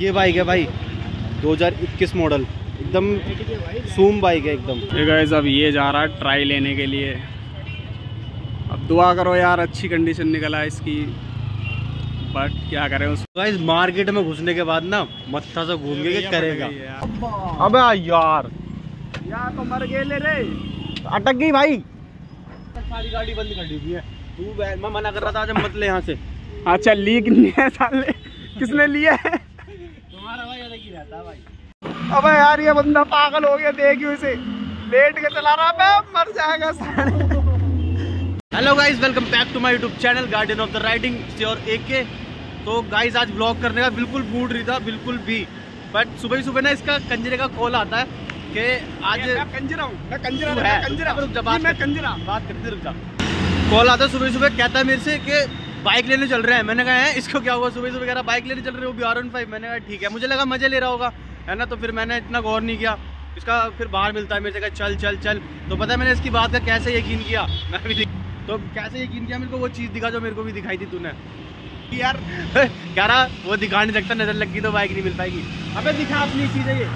ये बाइक है भाई 2021 मॉडल, एकदम सूम बाइक है एकदम। गाइस अब ये जा रहा है ट्राई लेने के लिए, अब दुआ करो यार अच्छी कंडीशन निकला इसकी, बट क्या करें उसको। गाइस मार्केट में घुसने के बाद ना मत्था से घूम के करेगा। अबे यार तो मर गए ले रे, अटक गई भाई, सारी गाड़ी बंद कर दी है। तू मैं मना कर रहा था आज मत ले यहाँ से। अच्छा ली साले, किसने लिया है तुम्हारा भाई? अलग ही रहता भाई। अबे यार ये बंदा पागल हो गया, देखियो इसे लेट के चला रहा है, मर जाएगा साले। Hello guys, welcome back to my YouTube channel garden of the riding और ए.के। तो गाइज आज ब्लॉग करने का बिल्कुल मूड नहीं था बिल्कुल भी, बट सुबह ही सुबह ना इसका कंजरे का कॉल आता है कि आज मैं कंजरा कॉल आता है सुबह सुबह, कहता है मेरे से कि बाइक लेने चल रहे हैं। मैंने कहा है इसको क्या हुआ सुबह सुबह, कह रहा बाइक लेने चल रहे हो भी R15। मैंने कहा ठीक है, मुझे लगा मजे ले रहा होगा है ना, तो फिर मैंने इतना गौर नहीं किया इसका। फिर बाहर मिलता है मेरे से चल चल चल, तो पता है मैंने इसकी बात का कैसे यकीन किया, मैं भी तो कैसे यकीन किया, मेरे को वो चीज़ दिखा जो मेरे को भी दिखाई थी तूने यार। कह रहा वो दिखा नहीं सकता, नज़र लग गई तो बाइक नहीं मिल पाएगी। अबे दिखा अपनी चीज़ है ये।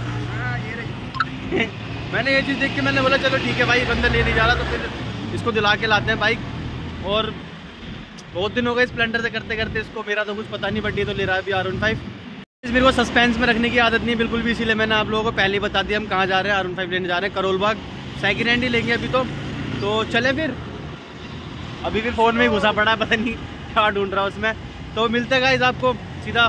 मैंने ये चीज़ देख के मैंने बोला चलो ठीक है भाई, बंदा ले नहीं जा रहा तो फिर इसको दिला के लाते हैं बाइक। और बहुत दिन हो गए स्प्लेंडर से करते करते इसको, मेरा तो कुछ पता नहीं बट ये तो ले रहा है अभी R15। मेरे को सस्पेंस में रखने की आदत नहीं है बिल्कुल भी, इसीलिए मैंने आप लोगों को पहले ही बता दिया हम कहाँ जा रहे हैं। R15 लेने जा रहे हैं, करोल बाग, सेकेंड हैंड ही लेंगे अभी तो। चले फिर, अभी भी फ़ोन में ही घुसा पड़ा है, पता नहीं क्या ढूंढ रहा है उसमें। तो मिलते गाइस आपको सीधा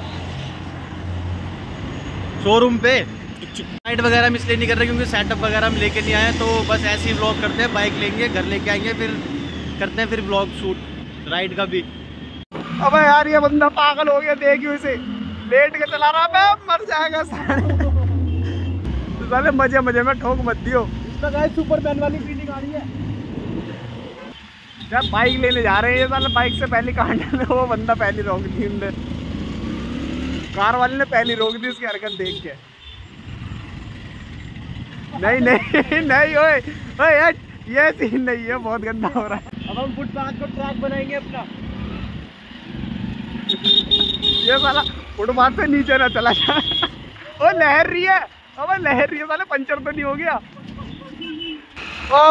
शोरूम पे। लाइट वगैरह हम इसलिए नहीं कर रहे क्योंकि सेटअप वगैरह हम लेके नहीं आए, तो बस ऐसे ही व्लॉग करते हैं। बाइक लेंगे, घर लेके आएंगे, फिर करते हैं फिर व्लॉग शूट राइड का भी। अबे यार ये बंदा पागल हो गया, देखियो इसे लेट के चला रहा है, मर जाएगा साले। मजे मजे में ठोक मत दियो। सुपरमैन वाली फीलिंग आ रही है यार, बाइक लेने जा रहे हैं ये, बाइक से पहले कांड में वो बंदा पहले रोक दी हमने, कार वाले ने पहले रोक दी उसकी हरकत देख के। नहीं नहीं नहीं, ओए ओए यार ये सीन नहीं है, बहुत गंदा हो रहा है। अब हम फुटपाथ को ट्रैक बनाएंगे अपना, ये साला फुटपाथ से नीचे ना चला जाए। ओ लहर रही है, अब लहर रही है साले, पंचर तो नहीं हो गया?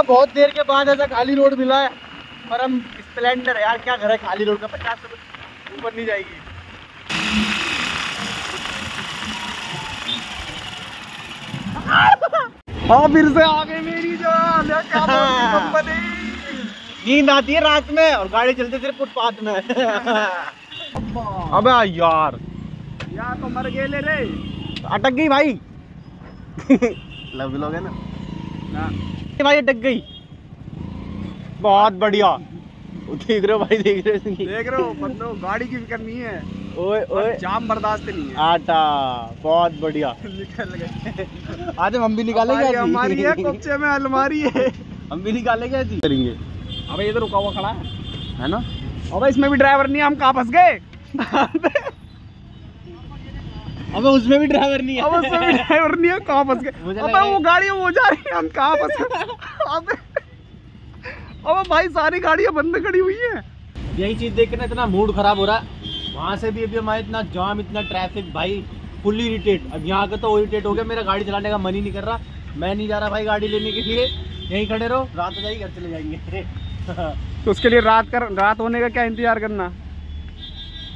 बहुत देर के बाद ऐसा खाली रोड मिला है, पर हम स्प्लेंडर यार क्या घर है खाली रोड का, 50 रुपये ऊपर नहीं जाएगी। हाँ फिर से आ गई मेरी जान, क्या कंपनी। नींद आती है रात में और गाड़ी चलती सिर्फ फुटपाथ में। अबे यार तो मर गए ले रे, अटक गई भाई। लव लोग है ना भाई, अटक गई। बहुत बढ़िया, देख रहे हो भाई, देख रहे हो मतलब गाड़ी की फिक्र नहीं है। ओए ओए जाम बर्दाश्त नहीं है। आटा बहुत बढ़िया। आज हम भी निकालेंगे, हमारी है कच्चे में अलमारी है, हम भी निकालेंगे करेंगे। अबे ये तो रुका हुआ खड़ा है ना, अबे इसमें भी ड्राइवर नहीं है, हम कहाँ फंस गए? अबे उसमें भी ड्राइवर नहीं है, अब उसमें भी ड्राइवर नहीं है, कहाँ फंस गए? अबे वो गाड़ी वो जा रही है, हम कहाँ फंस गए? अब भाई सारी गाड़ियां बंद खड़ी हुई है। यही चीज देख के ना इतना मूड खराब हो रहा है, वहाँ से भी अभी हमारा इतना जाम, इतना ट्रैफिक भाई, फुल्ली इरिटेट। अब यहाँ का तो इरिटेट हो गया, मेरा गाड़ी चलाने का मन ही नहीं कर रहा। मैं नहीं जा रहा भाई गाड़ी लेने के लिए, यहीं खड़े रहो, रात हो जाएगी घर चले जाएंगे। तो उसके लिए रात होने का क्या इंतजार करना,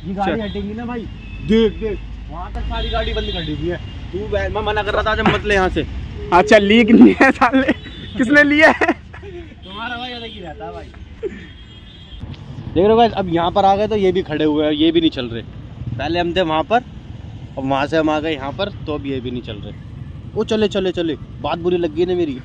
ये गाड़ी हटेंगी ना भाई। देख वहाँ तक सारी गाड़ी बंद खड़ी हुई है। तू मैं मना कर रहा था जब मत ले यहाँ से। अच्छा लीक नहीं है साले, किसने लिया है? रहता भाई। देख रहे हो गाइस, अब यहाँ पर आ गए तो ये भी खड़े हुए हैं, ये भी नहीं चल रहे। पहले हम थे वहाँ पर, अब वहाँ से हम आ गए यहाँ पर, तो अब ये भी नहीं चल रहे। वो चले बात बुरी लग गई ना मेरी।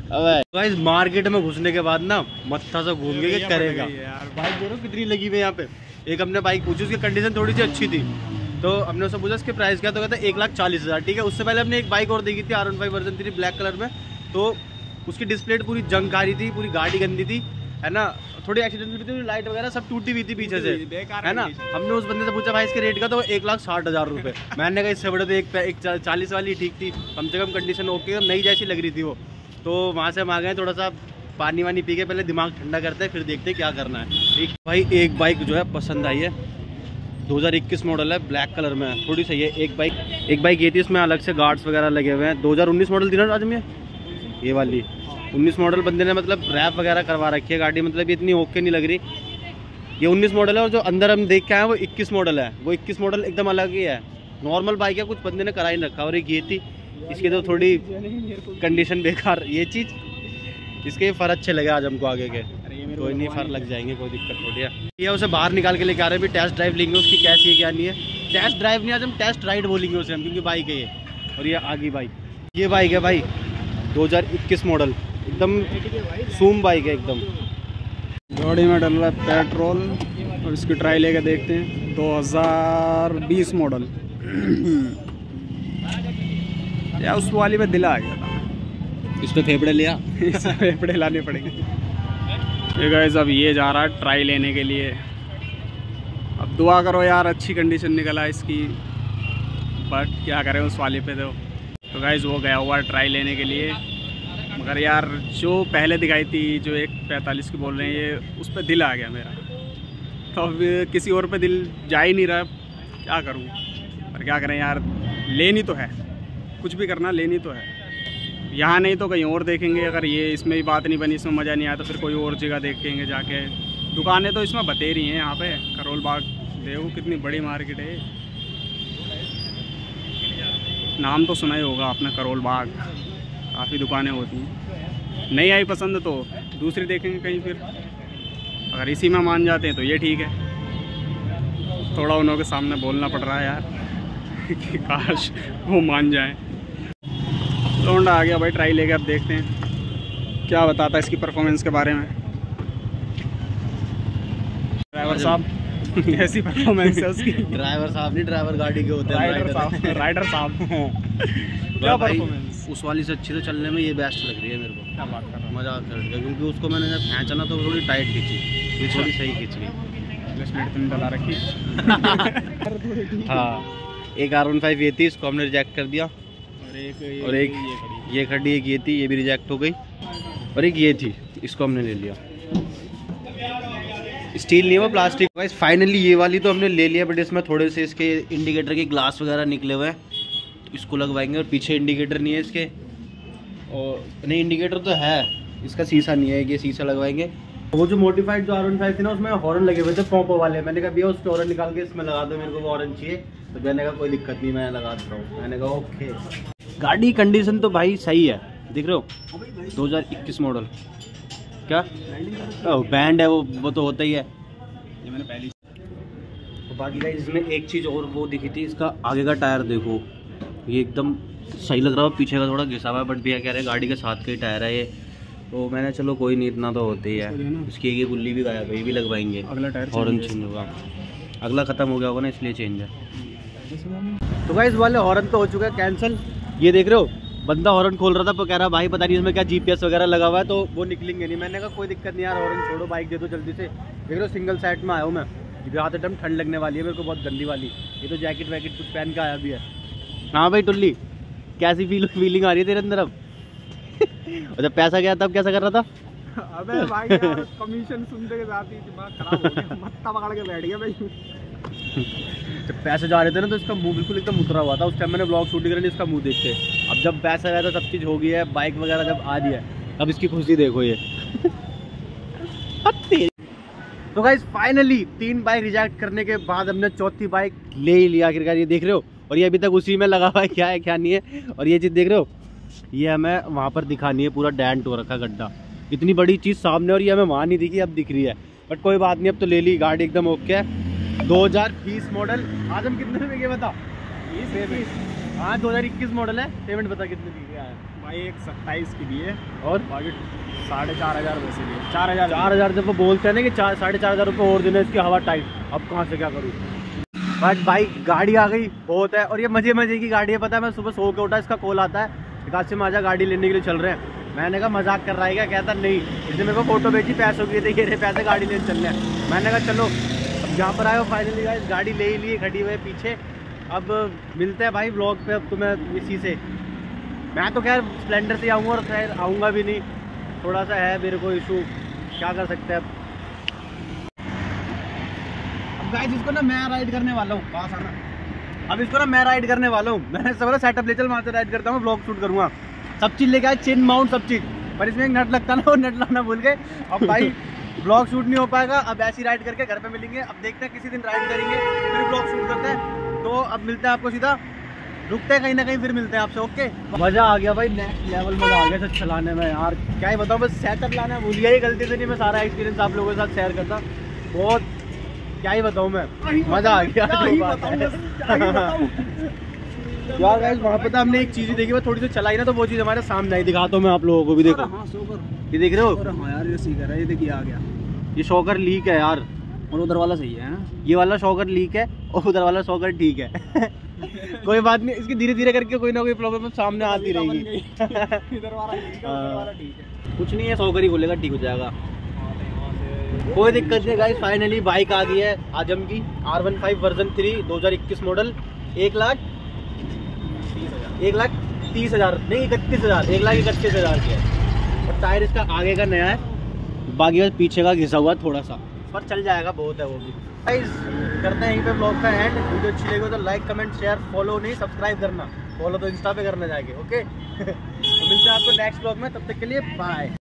अब गाइस मार्केट में घुसने के बाद ना मत्था से घूम के करेगा यार। बाइक देखो कितनी लगी हुई है यहाँ पे। एक हमने बाइक पूछी, उसकी कंडीशन थोड़ी सी अच्छी थी, तो हमने उससे पूछा इसके प्राइस क्या, तो कहता है 1,40,000। ठीक है, उससे पहले हमने एक बाइक और देखी थी R15 ब्लैक कलर में, तो उसकी डिस्प्ले पूरी जंग आ रही थी, पूरी गाड़ी गंदी थी है ना, थोड़ी एक्सीडेंटल भी थी, लाइट वगैरह सब टूटी हुई थी पीछे से है ना। हमने उस बंदे से पूछा भाई इसके रेट का, तो 1,60,000 रुपये। मैंने कहा इससे बड़े तो 1,40,000 वाली ठीक थी, कम से कम कंडीशन ओके, नई जैसी लग रही थी वो। तो वहाँ से हम आ गए, थोड़ा सा पानी वानी पी के पहले दिमाग ठंडा करते हैं, फिर देखते हैं क्या करना है। ठीक भाई, एक बाइक जो है पसंद आई है, 2021 मॉडल है, ब्लैक कलर में है, थोड़ी सही है। एक बाइक ये थी, इसमें अलग से गार्ड्स वगैरह लगे हुए हैं। 2019 मॉडल थी ना आज में, ये वाली 19 मॉडल। बंदे ने मतलब रैप वगैरह करवा रखी है गाड़ी, मतलब इतनी ओके नहीं लग रही। ये 19 मॉडल है और जो अंदर हम देख के आए हैं वो 21 मॉडल है। वो 21 मॉडल एकदम अलग ही है, नॉर्मल बाइक है, कुछ बंदे ने करा ही रखा। और एक ये थी, इसकी तो थोड़ी कंडीशन बेकार। ये चीज़ इसके फर अच्छे लगे आज हमको, आगे के कोई नहीं फर लग जाएंगे, कोई दिक्कत थोड़ी है। ये उसे बाहर निकाल के लेके आ रहे हैं, भी टेस्ट ड्राइव लेंगे उसकी, कैसी है क्या नहीं है। टेस्ट ड्राइव नहीं, आज हम टेस्ट राइड बोलेंगे उसे हम, क्योंकि बाइक है ये। और ये आगे बाइक, ये बाइक है भाई 2021 मॉडल, एकदम सूम बाइक है एकदम। गाड़ी में डल रहा है पेट्रोल और इसकी ट्राई लेके देखते हैं। 2020 मॉडल या उस वाली में दिला आ गया था, इस पे फेफड़े लिया फेफड़े लाने पड़ेंगे। ये गाइस अब ये जा रहा है ट्राई लेने के लिए। अब दुआ करो यार अच्छी कंडीशन निकला इसकी, बट क्या करें उस वाली पे। तो गाइस वो गया हुआ ट्राई लेने के लिए, मगर यार जो पहले दिखाई थी जो 145 की बोल रहे हैं ये, उस पर दिल आ गया मेरा। तो अब किसी और पे दिल जा ही नहीं रहा, क्या करूँ। पर क्या करें यार, लेनी तो है, कुछ भी करना लेनी तो है। यहाँ नहीं तो कहीं और देखेंगे, अगर ये इसमें भी बात नहीं बनी, इसमें मज़ा नहीं आया तो फिर कोई और जगह देखेंगे जाके। दुकानें तो इसमें बतेरी हैं यहाँ पे, करोल बाग देखो कितनी बड़ी मार्केट है। नाम तो सुना ही होगा आपने, करोल बाग, काफ़ी दुकानें होती हैं। नहीं आई पसंद तो दूसरी देखेंगे कहीं, फिर अगर इसी में मान जाते हैं तो ये ठीक है। थोड़ा उन के सामने बोलना पड़ रहा है यार कि काश वो मान जाएं। लौंडा आ गया भाई ट्राई लेके, अब देखते हैं क्या बताता है इसकी परफॉर्मेंस के बारे में। ड्राइवर साहब ऐसी परफॉर्मेंस है उसकी। ड्राइवर साहब नहीं, ड्राइवर गाड़ी के होते हैं, राइडर साहब। क्या परफॉर्मेंस उस वाली से अच्छी तो चलने में ये बेस्ट लग रही है मेरे को। क्या बात कर रहा है, मज़ा कर रहा है। क्योंकि उसको मैंने जब खींचा ना तो थोड़ी टाइट खींची, ये थोड़ी सही खींच गई। तुमने चला रखी। हाँ, एक R15 ये थी, इसको हमने रिजेक्ट कर दिया। और एक ये खड़ी, एक ये थी, ये भी रिजेक्ट हो गई। और एक ये थी, इसको हमने ले लिया। स्टील नहीं, वो प्लास्टिक। गाइस फाइनली ये वाली तो हमने ले लिया, बट इसमें थोड़े से इसके इंडिकेटर के ग्लास वगैरह निकले हुए हैं, इसको लगवाएंगे। और पीछे इंडिकेटर नहीं है इसके, और नहीं इंडिकेटर तो है इसका, शीशा नहीं है, ये शीशा लगवाएंगे। वो जो मॉडिफाइड जो R15 थी ना, उसमें हॉर्न लगे हुए थे पॉपो वाले। मैंने कहा भैया उसके हॉर्न निकाल के इसमें लगा दो, मेरे को वो हॉर्न चाहिए। तो मैंने कहा कोई दिक्कत नहीं, मैं लगा देता हूँ। मैंने कहा ओके। गाड़ी कंडीशन तो भाई सही है, दिख रहे हो 2021 मॉडल। क्या बैंड है वो तो होता ही है। ये मैंने पहली बाकी का, इसमें एक चीज़ और वो दिखी थी, इसका आगे का टायर देखो, ये एकदम सही लग रहा है। पीछे का थोड़ा घिसा हुआ है, बट भैया कह रहे हैं गाड़ी के साथ का ही टायर है ये। तो मैंने चलो कोई नहीं, इतना तो होते ही है। इसकी ये गुल्ली भी गायब है, ये भी लगवाएंगे। अगला टायर हॉर्न चेंज होगा, अगला ख़त्म हो गया होगा ना इसलिए चेंज है। तो भाई इस वाले हॉर्न तो हो चुका है कैंसिल। ये देख रहे हो बंदा हॉर्न खोल रहा था, पर कह रहा भाई पता नहीं इसमें क्या GPS वगैरह लगा हुआ है, तो वो निकलेंगे नहीं। मैंने कहा कोई दिक्कत नहीं यार, हॉर्न छोड़ो, बाइक दे दो जल्दी से। देख रहे हो सिंगल साइड में आया हूँ मैं, यहाँ तो एकदम ठंड लगने वाली है मेरे को, बहुत गंदी वाली। ये तो जैकेट वैकेट कुछ पहन के आया भी है। हाँ भाई टुल्ली, कैसी फीलिंग आ रही है तेरे अंदर अब? और जब पैसा गया तब कैसा कर रहा था? अबे भाई यार कमीशन सुनते के साथ ही दिमाग खराब हो गया, मत्ता पकड़ के बैठ गया भाई। जब पैसे जा रहे थे ना तो इसका मुंह बिल्कुल एकदम उतरा हुआ था। उस टाइम मैंने ब्लॉग शूटिंग करी इसका मुंह देखते। अब जब पैसा गया तो सब चीज़ हो गई है, बाइक वगैरह जब आ रही है, अब इसकी खुशी देखो ये। तो गाइस फाइनली 3 बाइक रिजेक्ट करने के बाद हमने 4थी बाइक ले ही लिया आखिरकार। ये देख रहे हो, और ये अभी तक उसी में लगा हुआ है, क्या है क्या नहीं है। और ये चीज़ देख रहे हो, ये हमें वहाँ पर दिखानी है, पूरा डेंट हो रखा गड्ढा, इतनी बड़ी चीज़ सामने, और ये हमें वहाँ नहीं दिखी, अब दिख रही है। बट कोई बात नहीं, अब तो ले ली गाड़ी, एकदम ओके है। 2020 मॉडल। आज हम कितने में ये बता, हाँ 2021 मॉडल है। पेमेंट बता कितने दिखे है भाई? 127 की भी है, और बाकी 4,500 वैसे भी है। 4,000 जब वो बोलते हैं ना कि 4,500 रुपये और देना इसकी हवा टाइट, अब कहाँ से क्या करूँ। बट भाई गाड़ी आ गई, बहुत है। और ये मज़े की गाड़ी है, पता है मैं सुबह सो के उठा, इसका कॉल आता है, कासिम आजा गाड़ी लेने के लिए चल रहे हैं। मैंने कहा मजाक कर रहा है क्या? कहता नहीं, इसने मेरे को फोटो भेजी, पैसों के थे ये पैसे गाड़ी लेने चल रहे हैं। मैंने कहा चलो, अब जहाँ पर आए हो फाइनली गाइस, गाड़ी ले ही लिए, खड़ी हुए पीछे। अब मिलते हैं भाई ब्लॉग पे, अब तुम्हें इसी से। मैं तो खैर स्प्लेंडर से आऊँगा, और खैर आऊँगा भी नहीं, थोड़ा सा है मेरे को इशू, क्या कर सकते हैं। गाइस इसको ना मैं राइड करने वाला हूँ, पास आना। अब इसको ना मैं राइड करने वाला हूँ, मैंने सब सेटअप ले चल वहाँ से राइड करता हूँ, व्लॉग शूट करूँगा, सब चीज़ लेके आए, चेन माउंट सब चीज़, पर इसमें एक नट लगता ना, वो नट लाना भूल गए। अब भाई ब्लॉग शूट नहीं हो पाएगा, अब ऐसी राइड करके घर पे मिलेंगे। अब देखते हैं किसी दिन राइड करेंगे फिर ब्लॉग शूट करते हैं। तो अब मिलते हैं आपको, सीधा रुकते हैं कहीं ना कहीं, फिर मिलते हैं आपसे। ओके, मज़ा आ गया भाई, नेक्स्ट लेवल मज़ा आ गया सच चलाने में यार, क्या ही बताऊँ, बस सेटअप लाना भूल गया, ये गलती से नहीं, मैं सारा एक्सपीरियंस आप लोगों के साथ शेयर करता, बहुत क्या ही बताऊँ मैं, मज़ा आ गया यार। गाइस वहाँ पता हमने एक चीज़ देखी, मैं थोड़ी सी चलाई ना, तो वो चीज़ हमारे सामने आई, दिखाता हूँ मैं आप लोगों को भी, देखो ये देख रहे हो। हाँ यार ये सीकर है, ये देखिए आ गया, ये शॉकर लीक है यार, और उधर वाला सही है, ये वाला शॉकर लीक है और उधर वाला शॉकर ठीक है कोई बात नहीं, इसकी धीरे धीरे करके कोई ना कोई प्रॉब्लम सामने आती रहेगी। कुछ नहीं है, शॉकर ही खुलेगा, ठीक हो जाएगा, कोई दिक्कत नहीं। गाइस फाइनली बाइक आ गई है आजम की, R15 वर्जन 3 2021 मॉडल, 1,31,000 की है, और टायर इसका आगे का नया है, बाकी पीछे का घिसा हुआ थोड़ा सा, पर चल जाएगा, बहुत है वो भी। गाइस करते हैं यहीं पे ब्लॉग का एंड, वीडियो अच्छी लगी हो तो लाइक कमेंट शेयर, फॉलो नहीं सब्सक्राइब करना, फॉलो तो इंस्टा पे करना जाएंगे। ओके तो मिलते हैं आपको नेक्स्ट ब्लॉग में, तब तक के लिए बाय।